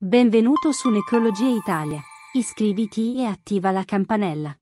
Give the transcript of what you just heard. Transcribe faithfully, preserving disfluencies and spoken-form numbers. Benvenuto su Necrologie Italia. Iscriviti e attiva la campanella.